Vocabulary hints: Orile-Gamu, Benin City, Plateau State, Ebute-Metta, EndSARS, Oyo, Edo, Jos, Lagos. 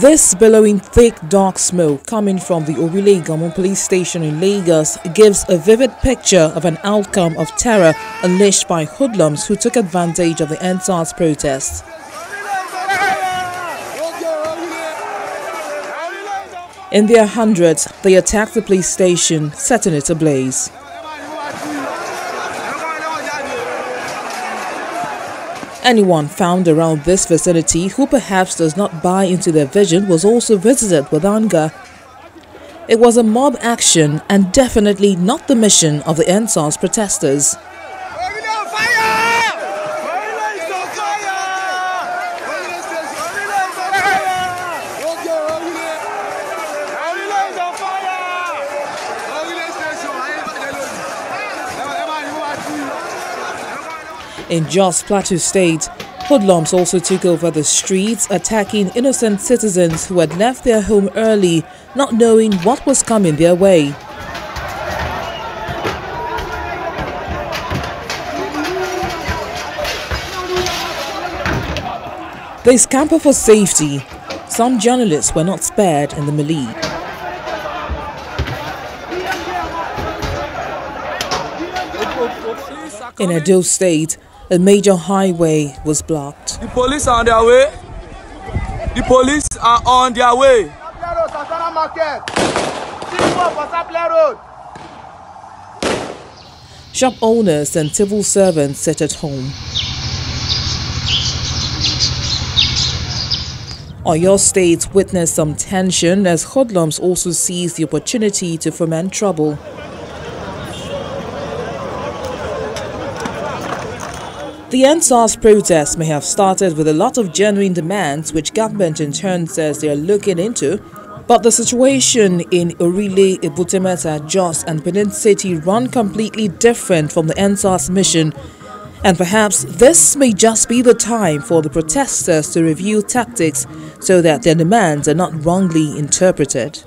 This billowing thick dark smoke coming from the Orile-Gamu police station in Lagos gives a vivid picture of an outcome of terror unleashed by hoodlums who took advantage of the EndSARS protests. In their hundreds, they attacked the police station, setting it ablaze. Anyone found around this vicinity who perhaps does not buy into their vision was also visited with anger. It was a mob action and definitely not the mission of the EndSARS protesters. In Jos, Plateau State, hoodlums also took over the streets, attacking innocent citizens who had left their home early, not knowing what was coming their way. They scampered for safety. Some journalists were not spared in the melee. In Edo State, a major highway was blocked. The police are on their way. The police are on their way. Shop owners and civil servants sit at home. Oyo State witnessed some tension as hoodlums also seized the opportunity to foment trouble. The EndSARS protests may have started with a lot of genuine demands, which government in turn says they are looking into, but the situation in Orile, Ebute-Metta, Jos and Benin City run completely different from the EndSARS mission, and perhaps this may just be the time for the protesters to review tactics so that their demands are not wrongly interpreted.